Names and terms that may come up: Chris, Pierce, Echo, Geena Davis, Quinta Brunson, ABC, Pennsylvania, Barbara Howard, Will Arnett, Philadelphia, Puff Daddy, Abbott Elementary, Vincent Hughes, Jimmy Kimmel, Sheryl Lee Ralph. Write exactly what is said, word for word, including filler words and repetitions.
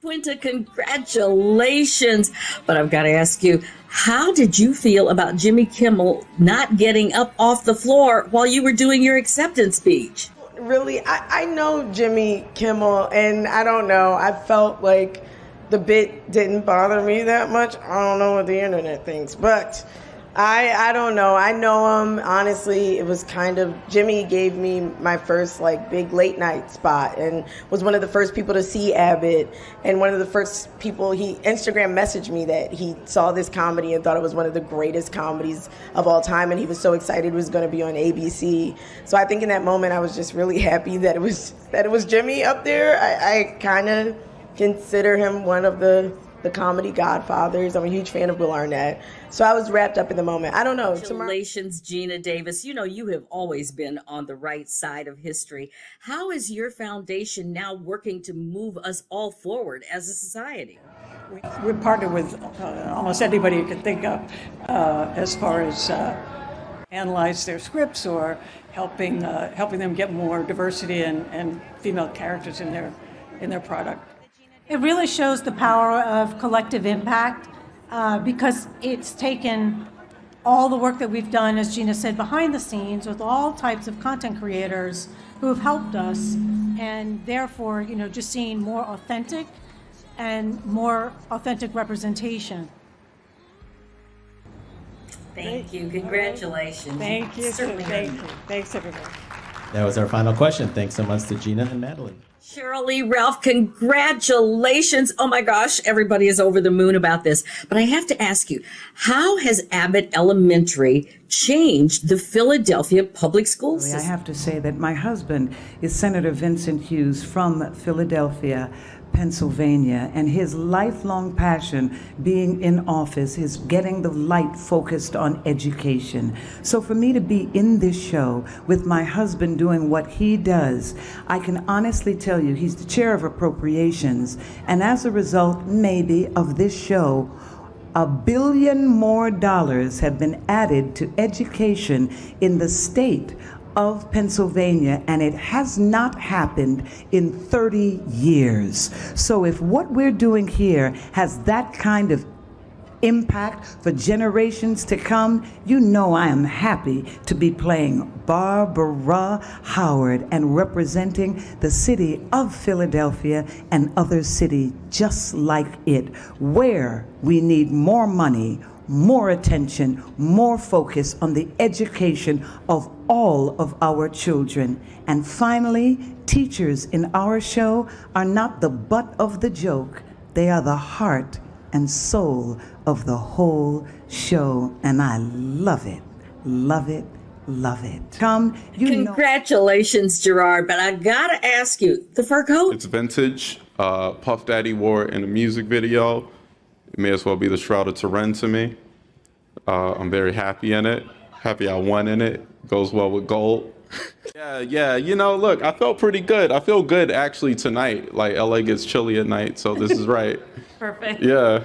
Quinta, congratulations. But I've got to ask you, how did you feel about Jimmy Kimmel not getting up off the floor while you were doing your acceptance speech? Really, I, I know Jimmy Kimmel, and I don't know, I felt like the bit didn't bother me that much. I don't know what the internet thinks, but I, I don't know. I know him. Honestly, it was kind of, Jimmy gave me my first like big late night spot and was one of the first people to see Abbott. And one of the first people, he Instagram messaged me that he saw this comedy and thought it was one of the greatest comedies of all time. And he was so excited it was going to be on A B C. So I think in that moment, I was just really happy that it was, that it was Jimmy up there. I, I kind of consider him one of the the comedy godfathers. I'm a huge fan of Will Arnett. So I was wrapped up in the moment. I don't know. Congratulations, Geena Davis. You know, you have always been on the right side of history. How is your foundation now working to move us all forward as a society? We're partnered with uh, almost anybody you can think of uh, as far as uh, analyze their scripts or helping, uh, helping them get more diversity and, and female characters in their, in their product. It really shows the power of collective impact uh, because it's taken all the work that we've done, as Geena said, behind the scenes with all types of content creators who have helped us, and therefore, you know, just seeing more authentic and more authentic representation. Thank you. Congratulations. Thank you. Certainly. Thank you. Thanks, everybody. That was our final question. Thanks so much to Geena and Madeline. Sheryl Lee Ralph, congratulations. Oh my gosh, everybody is over the moon about this. But I have to ask you, how has Abbott Elementary changed the Philadelphia public school system? I have to say that my husband is Senator Vincent Hughes from Philadelphia, Pennsylvania, and his lifelong passion being in office is getting the light focused on education. So for me to be in this show with my husband doing what he does, I can honestly tell you he's the chair of appropriations, and as a result maybe of this show, a billion more dollars have been added to education in the state of Pennsylvania, and it has not happened in thirty years. So if what we're doing here has that kind of impact for generations to come, you know I am happy to be playing Barbara Howard and representing the city of Philadelphia and other cities just like it, where we need more money, more attention, more focus on the education of all of our children. And finally, teachers in our show are not the butt of the joke. They are the heart and soul of the whole show. And I love it, love it, love it. Tom, you Congratulations, know Gerard, but I gotta ask you, the fur coat? It's vintage. Uh, Puff Daddy wore it in a music video. It may as well be the Shroud of Turin to me. Uh, I'm very happy in it. Happy I won in it. Goes well with gold. yeah, yeah. You know, look, I felt pretty good. I feel good actually tonight. Like L A gets chilly at night, so this is right. Perfect. Yeah.